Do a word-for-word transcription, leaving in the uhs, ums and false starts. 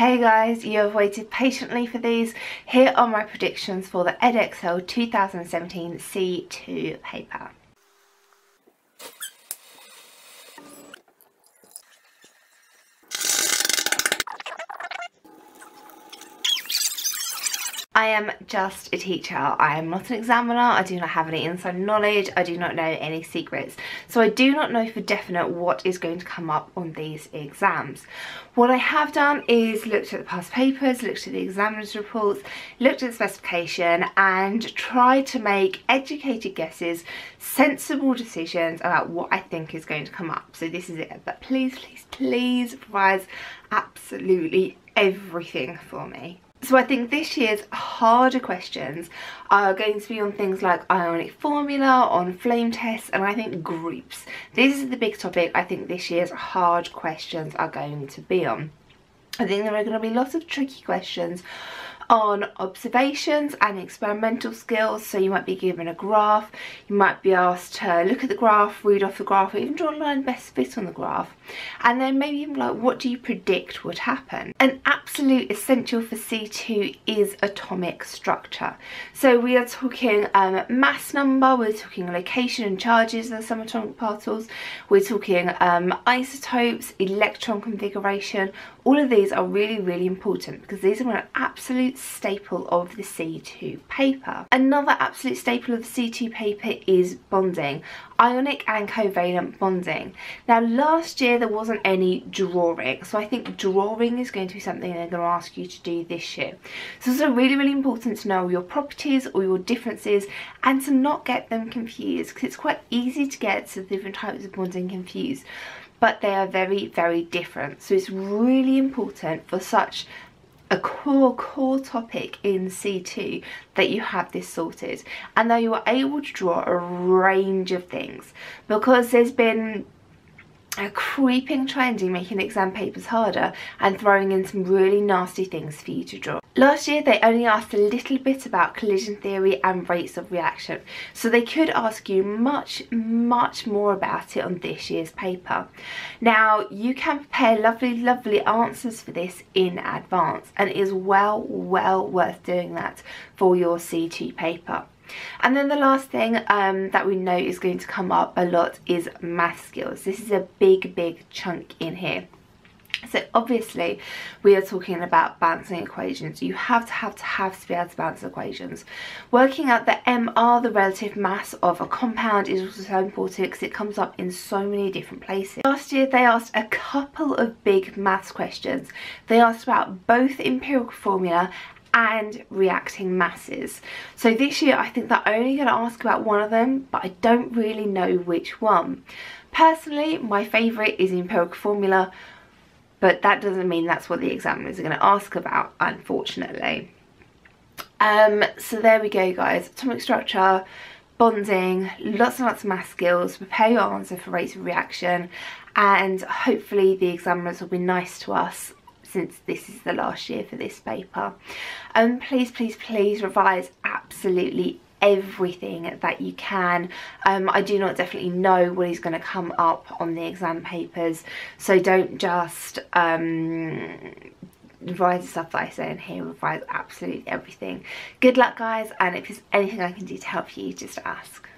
Hey guys, you have waited patiently for these. Here are my predictions for the Edexcel two thousand seventeen C two paper. I am just a teacher. I am not an examiner. I do not have any inside knowledge. I do not know any secrets. So I do not know for definite what is going to come up on these exams. What I have done is looked at the past papers, looked at the examiner's reports, looked at the specification and tried to make educated guesses, sensible decisions about what I think is going to come up. So this is it. But please, please, please revise absolutely everything for me. So I think this year's harder questions are going to be on things like ionic formula, on flame tests, and I think groups. This is the big topic I think this year's hard questions are going to be on. I think there are going to be lots of tricky questions on observations and experimental skills. So you might be given a graph, you might be asked to look at the graph, read off the graph, or even draw a line best fit on the graph. And then maybe even like, what do you predict would happen? An absolute essential for C two is atomic structure. So we are talking um, mass number, we're talking location and charges of the subatomic particles, we're talking um, isotopes, electron configuration. All of these are really, really important because these are an absolute staple of the C two paper. Another absolute staple of the C two paper is bonding, ionic and covalent bonding. Now last year there wasn't any drawing, so I think drawing is going to be something they're going to ask you to do this year. So it's really, really important to know your properties or your differences and to not get them confused, because it's quite easy to get the different types of bonding confused. But they are very, very different. So it's really important for such a core, core topic in C two that you have this sorted and that you are able to draw a range of things, because there's been a creeping trend in making exam papers harder and throwing in some really nasty things for you to draw. Last year they only asked a little bit about collision theory and rates of reaction, so they could ask you much, much more about it on this year's paper. Now you can prepare lovely, lovely answers for this in advance, and it is well, well worth doing that for your C two paper. And then the last thing um, that we know is going to come up a lot is math skills. This is a big, big chunk in here. So obviously we are talking about balancing equations. You have to have to have to be able to balance equations. Working out the M R, the relative mass of a compound, is also so important because it comes up in so many different places. Last year they asked a couple of big maths questions. They asked about both empirical formula and reacting masses. So this year I think they're only going to ask about one of them, but I don't really know which one. Personally, my favourite is empirical formula, but that doesn't mean that's what the examiners are going to ask about, unfortunately. Um, so there we go guys, atomic structure, bonding, lots and lots of math skills, prepare your answer for rates of reaction, and hopefully the examiners will be nice to us since this is the last year for this paper. And um, please, please, please revise absolutely everything that you can. Um, I do not definitely know what is going to come up on the exam papers, so don't just um, revise the stuff that I say in here, revise absolutely everything. Good luck guys, and if there's anything I can do to help you, just ask.